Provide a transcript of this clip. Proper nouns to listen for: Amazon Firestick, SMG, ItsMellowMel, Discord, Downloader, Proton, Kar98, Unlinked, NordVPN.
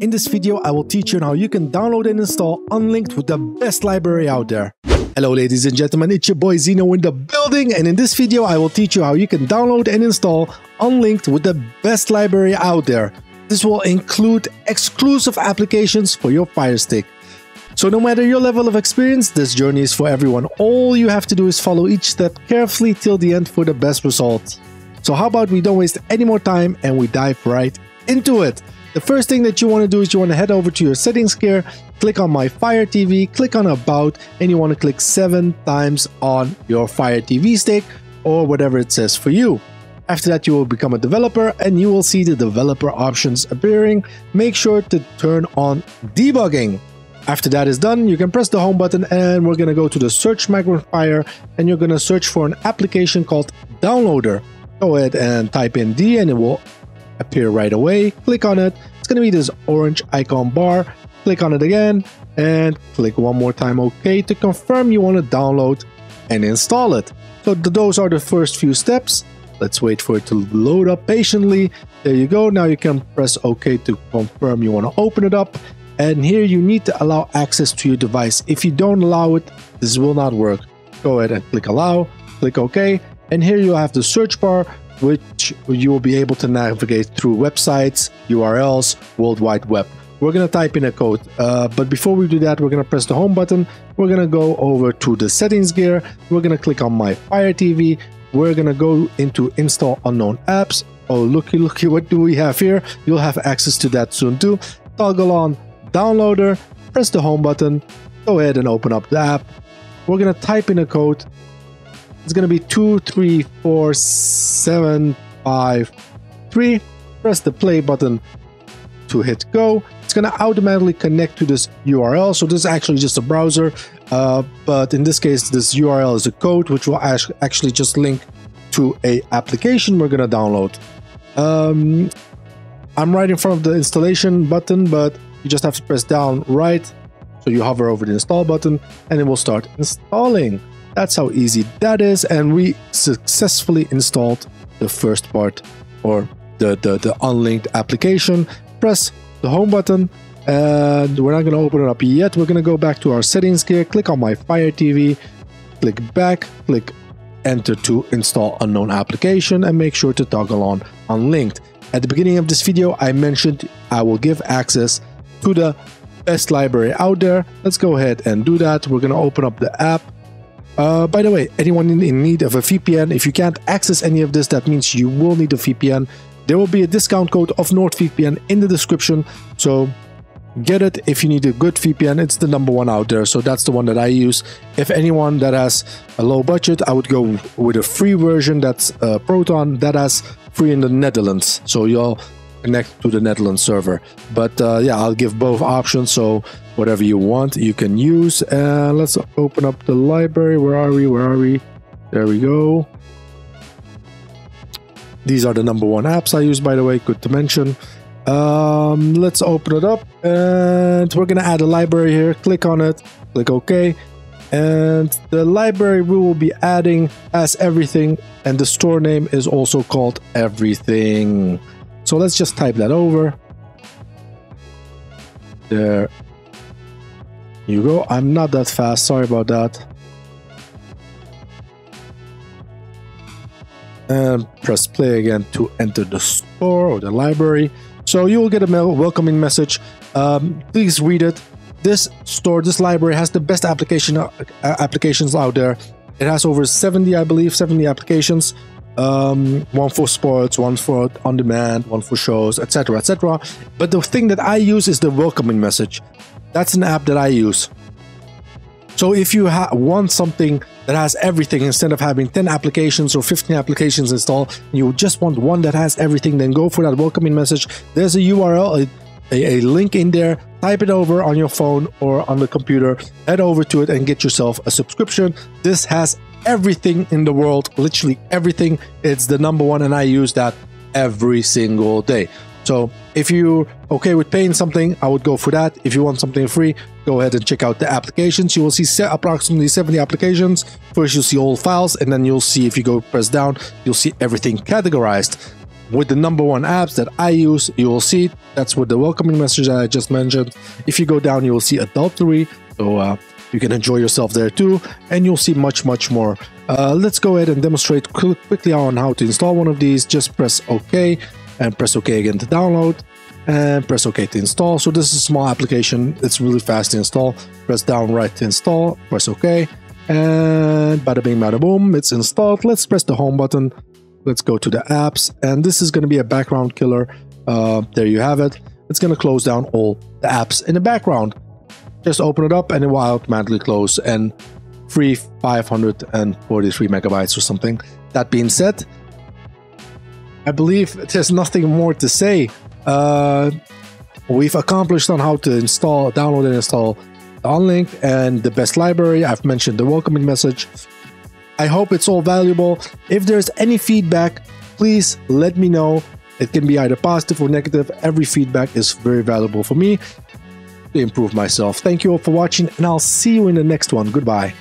In this video, I will teach you on how you can download and install Unlinked with the best library out there. Hello ladies and gentlemen, it's your boy Zeno in the building, and in this video I will teach you how you can download and install Unlinked with the best library out there. This will include exclusive applications for your Firestick. So no matter your level of experience, this journey is for everyone. All you have to do is follow each step carefully till the end for the best results. So how about we don't waste any more time and we dive right into it. The first thing that you want to do is you want to head over to your settings here, click on My Fire TV, click on About, and you want to click 7 times on your Fire TV stick or whatever it says for you. After that, you will become a developer and you will see the developer options appearing. Make sure to turn on debugging. After that is done, you can press the home button and we're going to go to the search magnifier and you're going to search for an application called Downloader. Go ahead and type in D and it will appear right away. Click on it. It's going to be this orange icon bar. Click on it again and click one more time OK to confirm you want to download and install it. So those are the first few steps. Let's wait for it to load up patiently. There you go. Now you can press OK to confirm you want to open it up, and here you need to allow access to your device. If you don't allow it, this will not work. Go ahead and click allow, click OK, and here you have the search bar, which you will be able to navigate through websites, URLs, World Wide Web. We're going to type in a code, but before we do that, we're going to press the home button. We're going to go over to the settings gear. We're going to click on My Fire TV. We're going to go into Install Unknown Apps. Oh, looky, what do we have here? You'll have access to that soon too. Toggle on Downloader, press the home button, go ahead and open up the app. We're going to type in a code. It's going to be 234753. Press the play button to hit go. It's going to automatically connect to this URL. So this is actually just a browser, but in this case, this URL is a code which will actually just link to a application we're going to download. I'm right in front of the installation button, but you just have to press down right. So you hover over the install button and it will start installing. That's how easy that is, and we successfully installed the first part, or the Unlinked application. Press the home button, and we're not going to open it up yet. We're going to go back to our settings here, click on My Fire TV, click back, click enter to install unknown application, and make sure to toggle on Unlinked. At the beginning of this video, I mentioned I will give access to the best library out there. Let's go ahead and do that. We're going to open up the app. By the way, anyone in need of a VPN, if you can't access any of this, that means you will need a VPN. There will be a discount code of NordVPN in the description, so get it if you need a good VPN. It's the number one out there, so that's the one that I use. If anyone that has a low budget, I would go with a free version. That's Proton, that has free in the Netherlands, so you'll connect to the Netherlands server. But yeah, I'll give both options, so whatever you want you can use. And let's open up the library. Where are we? There we go. These are the number one apps I use, by the way, good to mention. Let's open it up and we're gonna add a library here. Click on it, click OK, and the library we will be adding as everything, and the store name is also called everything. So let's just type that over. There you go. I'm not that fast, sorry about that. And press play again to enter the store or the library. So you will get a welcoming message. Please read it. This library has the best applications out there. It has over 70, I believe, 70 applications. One for sports, one for on demand, one for shows, etc., etc. But the thing that I use is the welcoming message. That's an app that I use. So if you want something that has everything, instead of having 10 applications or 15 applications installed, you just want one that has everything, then go for that welcoming message. There's a URL, a link in there. Type it over on your phone or on the computer, head over to it and get yourself a subscription. This has everything in the world, literally everything. It's the number one and I use that every single day. So if you're okay with paying something, I would go for that. If you want something free, go ahead and check out the applications. You will see approximately 70 applications. First you'll see all files, and then you'll see, if you go press down, you'll see everything categorized. with the #1 apps that I use. You will see that's with the welcoming message that I just mentioned. If you go down, you will see adultery, so you can enjoy yourself there too, and you'll see much more. Let's go ahead and demonstrate quickly on how to install one of these. Just press OK and press OK again to download and press OK to install. So this is a small application, it's really fast to install. Press down right to install, press OK, and bada bing bada boom, it's installed. Let's press the home button. Let's go to the apps, and this is going to be a background killer. There you have it. It's going to close down all the apps in the background. Just open it up and it will automatically close and free 543 megabytes or something. That being said, I believe there's nothing more to say. We've accomplished on how to install, download and install Unlinked and the best library. I've mentioned the welcoming message. I hope it's all valuable. If there's any feedback, please let me know. It can be either positive or negative. Every feedback is very valuable for me to improve myself. Thank you all for watching, and I'll see you in the next one. Goodbye.